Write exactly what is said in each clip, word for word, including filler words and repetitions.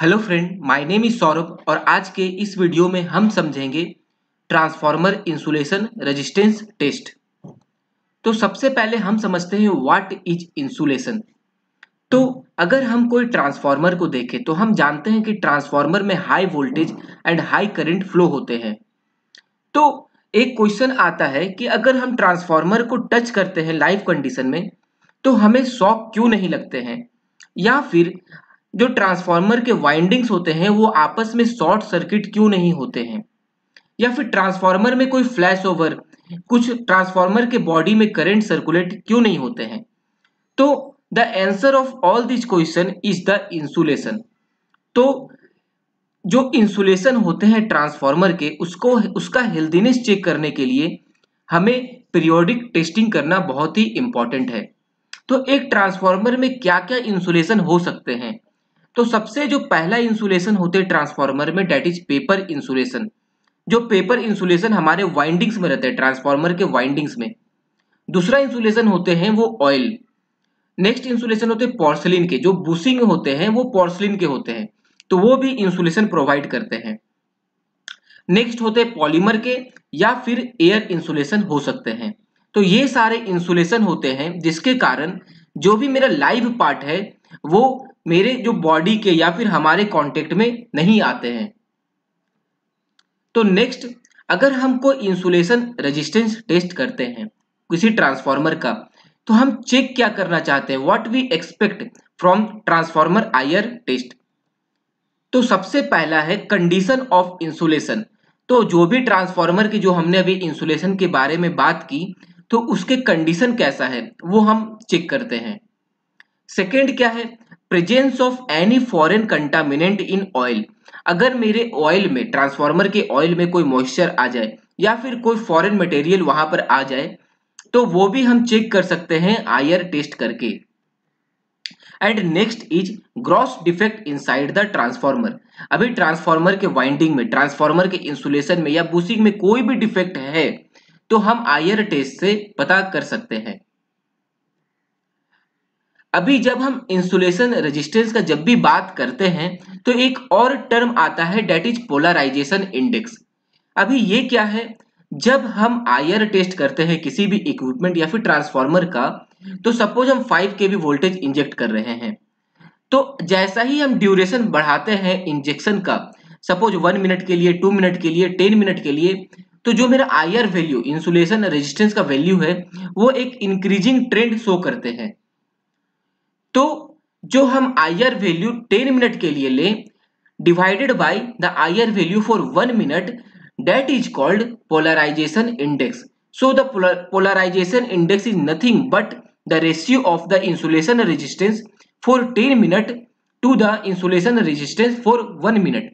Hello friend, my name is Saurabh और आज के इस वीडियो में हम समझेंगे ट्रांसफार्मर इंसुलेशन रेजिस्टेंस टेस्ट। तो सबसे पहले हम समझते हैं व्हाट इज इंसुलेशन। तो अगर हम कोई ट्रांसफार्मर को देखें तो हम जानते हैं कि ट्रांसफार्मर में high voltage and high current flow होते हैं। तो एक क्वेश्चन आता है कि अगर हम ट्रांसफार्मर को टच करते हैं लाइव कंडीशन में तो हमें शॉक क्यों नहीं लगते हैं, या फिर जो ट्रांसफार्मर के वाइंडिंग्स होते हैं वो आपस में शॉर्ट सर्किट क्यों नहीं होते हैं, या फिर ट्रांसफार्मर में कोई फ्लैश ओवर, कुछ ट्रांसफार्मर के बॉडी में करंट सर्कुलेट क्यों नहीं होते हैं। तो the answer of all this question is the insulation. तो जो इंसुलेशन होते हैं ट्रांसफार्मर के, उसको उसका हेल्दीनेस चेक करने के लिए हमें पीरियोडिक टेस्टिंग करना बहुत ही इंपॉर्टेंट है। तो एक ट्रांसफार्मर में क्या क्या इंसुलेशन हो सकते हैं, तो सबसे जो पहला इंसुलेशन होते हैं ट्रांसफार्मर में, डेट इज पेपर इंसुलेशन। जो पेपर इंसुलेशन हमारे वाइंडिंग्स में रहते हैं, ट्रांसफार्मर के वाइंडिंग्स में। दूसरा इंसुलेशन होते हैं वो ऑयल। नेक्स्ट इंसुलेशन होते हैं पोर्सलिन के, जो बुशिंग होते हैं वो पोर्सलिन के होते हैं, तो वो भी इंसुलेशन प्रोवाइड करते हैं। नेक्स्ट होते हैं पॉलीमर के, या फिर एयर इंसुलेशन हो सकते हैं। तो ये सारे इंसुलेशन होते हैं जिसके कारण जो भी मेरा लाइव पार्ट है वो मेरे जो बॉडी के या फिर हमारे कांटेक्ट में नहीं आते हैं। तो नेक्स्ट, अगर हम कोई इंसुलेशन रेजिस्टेंस टेस्ट करते हैं किसी ट्रांसफार्मर का, तो हम चेक क्या करना चाहते हैं, what we expect from transformer IR test. तो सबसे पहला है कंडीशन ऑफ इंसुलेशन। तो जो भी ट्रांसफार्मर की जो हमने अभी इंसुलेशन के बारे में बात की, तो उसके कंडीशन कैसा है वो हम चेक करते हैं। सेकेंड क्या है, presence of any foreign contaminant in oil. अगर मेरे ऑयल में, ट्रांसफार्मर के ऑयल में कोई मॉइस्चर आ जाए या फिर कोई फॉरेन मटेरियल वहां पर आ जाए, तो वो भी हम चेक कर सकते हैं आईआर टेस्ट करके। And next is gross defect inside the transformer. अभी ट्रांसफार्मर के वाइंडिंग में, ट्रांसफार्मर के इंसुलेशन में या बुशिंग में कोई भी डिफेक्ट है तो हम आईआर टेस्ट से पता कर सकते हैं। अभी जब हम इंसुलेशन रेजिस्टेंस का जब भी बात करते हैं तो एक और टर्म आता है, डेट इज पोलराइजेशन इंडेक्स। अभी ये क्या है, जब हम आईआर टेस्ट करते हैं किसी भी इक्विपमेंट या फिर ट्रांसफार्मर का, तो सपोज हम फाइव केवी वोल्टेज इंजेक्ट कर रहे हैं, तो जैसा ही हम ड्यूरेशन बढ़ाते हैं इंजेक्शन का, सपोज वन मिनट के लिए, टू मिनट के लिए, टेन मिनट के लिए, तो जो मेरा आईआर वैल्यू, इंसुलेशन रेजिस्टेंस का वैल्यू है, वो एक इंक्रीजिंग ट्रेंड शो करते हैं। तो जो हम आईआर वैल्यू टेन मिनट के लिए लें divided by the IR value for one minute, that is called polarisation index. So the polarisation index is nothing but the ratio of the insulation resistance for ten minute to the insulation resistance for one minute.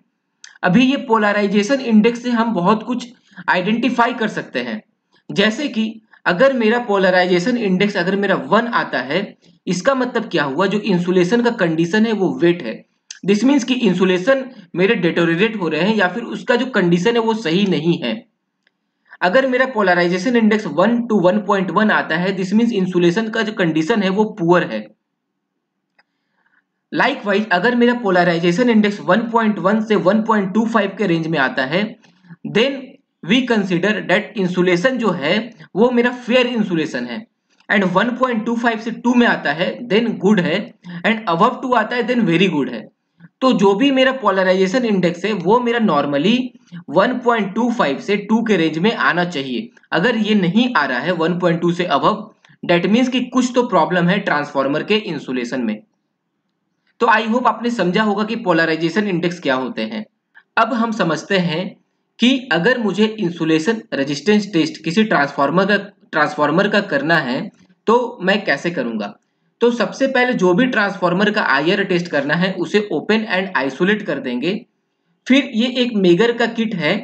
अभी ये polarisation index से हम बहुत कुछ identify कर सकते हैं, जैसे कि अगर मेरा पोलराइजेशन इंडेक्स अगर मेरा वन आता है, इसका मतलब क्या हुआ, जो इंसुलेशन का कंडीशन है वो वेट है। दिस मीन्स कि इंसुलेशन मेरे डिटोरिएट हो रहे हैं या फिर उसका जो कंडीशन है वो सही नहीं है। अगर मेरा polarisation index one to one point one आता है, दिस मीन्स इंसुलेशन का जो कंडीशन है वो पुअर है। लाइकवाइज अगर मेरा polarisation index one point one से वन पॉइंट टू फाइव के रेंज में आता है, then we consider that insulation जो है वो मेरा फेयर इंसुलेशन है। And one point two five से टू में आता है देन गुड है, एंड अबव टू आता है देन वेरी गुड है। तो जो भी मेरा पोलराइजेशन इंडेक्स है वो मेरा normally one point two five से टू के रेंज में आना चाहिए। अगर ये नहीं आ रहा है वन पॉइंट टू से अबव, डेट मीन्स कि कुछ तो प्रॉब्लम है ट्रांसफार्मर के इंसुलेशन में। तो आई होप आपने समझा होगा कि पोलराइजेशन इंडेक्स क्या होते हैं। अब हम समझते हैं कि अगर मुझे इंसुलेशन रेजिस्टेंस टेस्ट किसी ट्रांसफार्मर का ट्रांसफार्मर का करना है तो मैं कैसे करूंगा। तो सबसे पहले जो भी ट्रांसफार्मर का आईआर टेस्ट करना है उसे ओपन एंड आइसोलेट कर देंगे। फिर ये एक मेगर का किट है,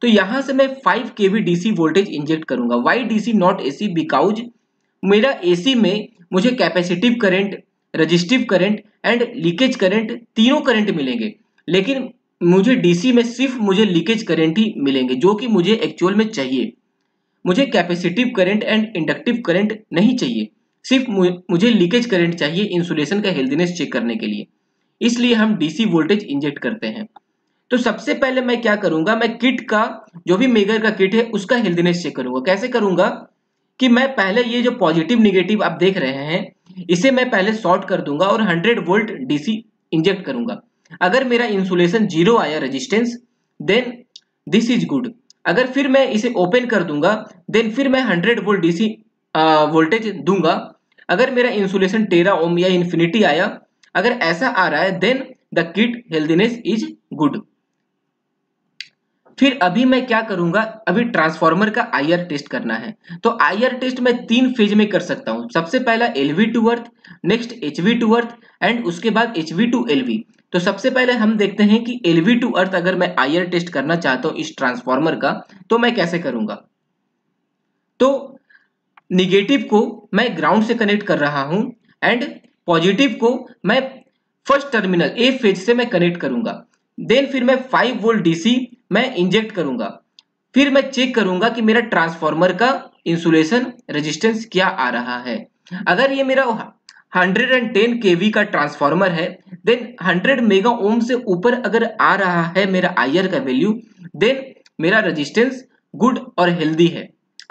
तो यहाँ से मैं फाइव केवी डीसी वोल्टेज इंजेक्ट करूंगा। Why DC not AC, because मेरा एसी में मुझे capacitive current, resistive current and leakage current, तीनों करंट मिलेंगे, लेकिन मुझे डीसी में सिर्फ मुझे लीकेज करंट ही मिलेंगे, जो कि मुझे एक्चुअल में चाहिए। मुझे capacitive current and inductive current नहीं चाहिए, सिर्फ मुझे लीकेज करंट चाहिए इंसुलेशन का हेल्दीनेस चेक करने के लिए। इसलिए हम डीसी वोल्टेज इंजेक्ट करते हैं। तो सबसे पहले मैं क्या करूंगा, मैं किट का, जो भी मेगर का किट है, उसका हेल्दीनेस चेक करूंगा। कैसे करूंगा कि मैं पहले ये जो पॉजिटिव निगेटिव आप देख रहे हैं इसे मैं पहले शॉर्ट कर दूंगा और हंड्रेड वोल्ट डीसी इंजेक्ट करूंगा। अगर मेरा इंसुलेशन जीरो आया resistance, then this is good. अगर फिर मैं इसे ओपन कर दूंगा, देन फिर मैं हंड्रेड वोल्ट डीसी वोल्टेज दूंगा। अगर मेरा इंसुलेशन टेरा ओम या इन्फिनिटी आया, अगर ऐसा आ रहा है, then the kit healthiness is good. फिर अभी मैं क्या करूंगा, अभी ट्रांसफार्मर का आईआर टेस्ट करना है। तो आईआर टेस्ट मैं तीन फेज में कर सकता हूं। सबसे पहला LV to earth, next HV to earth, and उसके बाद एचवी टू एलवी। तो सबसे पहले हम देखते हैं कि एलवी टू अर्थ अगर मैं आईआर टेस्ट करना चाहता हूं इस ट्रांसफार्मर का, तो मैं कैसे करूंगा। तो निगेटिव को मैं ग्राउंड से कनेक्ट कर रहा हूं एंड पॉजिटिव को मैं फर्स्ट टर्मिनल ए फेज से मैं कनेक्ट करूंगा। देन फिर मैं फाइव वोल्ट डीसी मैं इंजेक्ट करूंगा। फिर मैं चेक करूंगा कि मेरा ट्रांसफार्मर का इंसुलेशन रेजिस्टेंस क्या आ रहा है। अगर ये मेरा एक सौ दस केवी का ट्रांसफार्मर है, देन हंड्रेड मेगा ओम से ऊपर अगर आ रहा है मेरा आईआर का वैल्यू, देन मेरा रेजिस्टेंस गुड और हेल्दी है।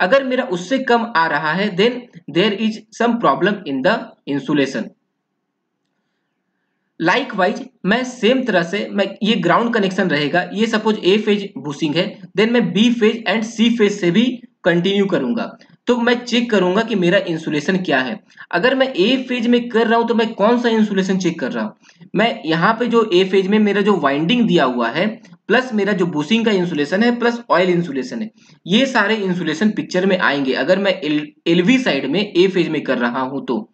अगर मेरा उससे कम आ रहा है, then there is some problem in the insulation. Likewise मैं सेम तरह से मैं ये ग्राउंड कनेक्शन रहेगा, ये सपोज ए फेज बूसिंग है, देन मैं B phase and C phase से भी कंटिन्यू करूंगा। तो मैं चेक करूंगा कि मेरा इंसुलेशन क्या है। अगर मैं ए फेज में कर रहा हूं तो मैं कौन सा इंसुलेशन चेक कर रहा हूं। मैं यहाँ पे जो ए फेज में मेरा जो वाइंडिंग दिया हुआ है, प्लस मेरा जो बूसिंग का इंसुलेशन है, प्लस ऑयल इंसुलेशन है, ये सारे इंसुलेशन पिक्चर में आएंगे अगर मैं एलवी साइड में ए फेज में कर रहा हूं। तो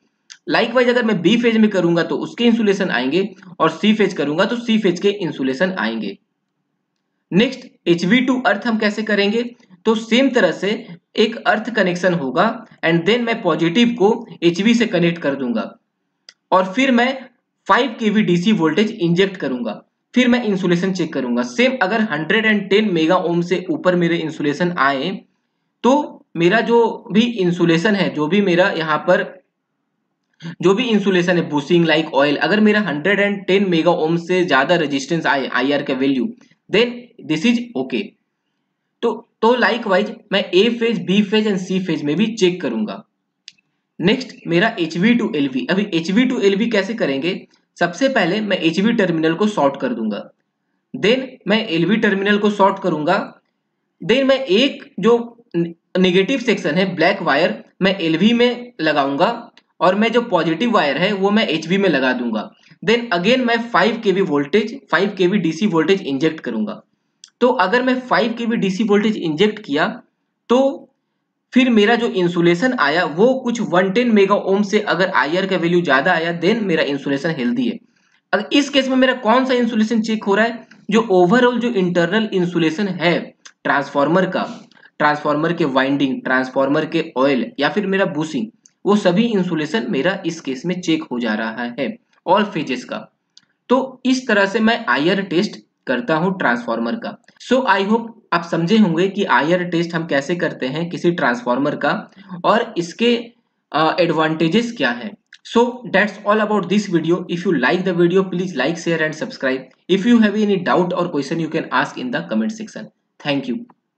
लाइकवाइज अगर मैं बी फेज में करूंगा तो उसके इंसुलेशन आएंगे, और सी फेज करूंगा तो सी फेज के इंसुलेशन आएंगे। नेक्स्ट एचवी टू अर्थ हम कैसे करेंगे, तो सेम तरह से एक अर्थ कनेक्शन होगा एंड देन मैं पॉजिटिव को एचवी से कनेक्ट कर दूंगा और फिर मैं फाइव केवी डीसी वोल्टेज इंजेक्ट करूंगा। फिर मैं इंसुलेशन चेक करूंगा। सेम अगर hundred and ten mega ohm से ऊपर मेरे इंसुलेशन आए तो मेरा जो भी इंसुलेशन है, जो भी मेरा यहाँ पर जो भी इंसुलेशन है बूसिंग लाइक ऑयल, अगर मेरा एक सौ दस मेगा ओम से ज्यादा रेजिस्टेंस आए आईआर का value, then this is okay. तो तो लाइकवाइज मैं A phase, B phase and C phase में भी चेक करूंगा। नेक्स्ट मेरा एचवी टू एलवी। अभी एचवी टू एलवी कैसे करेंगे, सबसे पहले मैं एचवी टर्मिनल को शॉर्ट कर दूंगा, देन मैं एलवी टर्मिनल को शॉर्ट करूंगा, देन मैं एक जो निगेटिव सेक्शन है ब्लैक वायर मैं एलवी में लगाऊंगा और मैं जो पॉजिटिव वायर है वो मैं एचवी में लगा दूंगा। देन अगेन मैं फाइव केवी वोल्टेज फाइव केवी डीसी वोल्टेज इंजेक्ट करूंगा। तो अगर मैं फाइव केवी डीसी वोल्टेज इंजेक्ट किया तो फिर मेरा जो इंसुलेशन आया वो कुछ एक सौ दस मेगा ओम से अगर आईआर का वैल्यू ज्यादा आया, देन मेरा इंसुलेशन हेल्दी है। अगर इस केस में मेरा कौन सा इंसुलेशन चेक हो रहा है, जो ओवरऑल जो इंटरनल इंसुलेशन है ट्रांसफार्मर का, ट्रांसफार्मर के वाइंडिंग, ट्रांसफार्मर के ऑयल या फिर मेरा बूसिंग, वो सभी इंसुलेशन मेरा इस केस में चेक हो जा रहा है ऑल फेजेस का। तो इस तरह से मैं आईआर टेस्ट करता हूं ट्रांसफार्मर का। सो आई होप आप समझे होंगे कि आईआर टेस्ट हम कैसे करते हैं किसी ट्रांसफार्मर का और इसके एडवांटेजेस uh, क्या हैं। So that's all about this video. If you like the video please like, share and subscribe. If you have any doubt और question you can ask in the comment section. Thank you.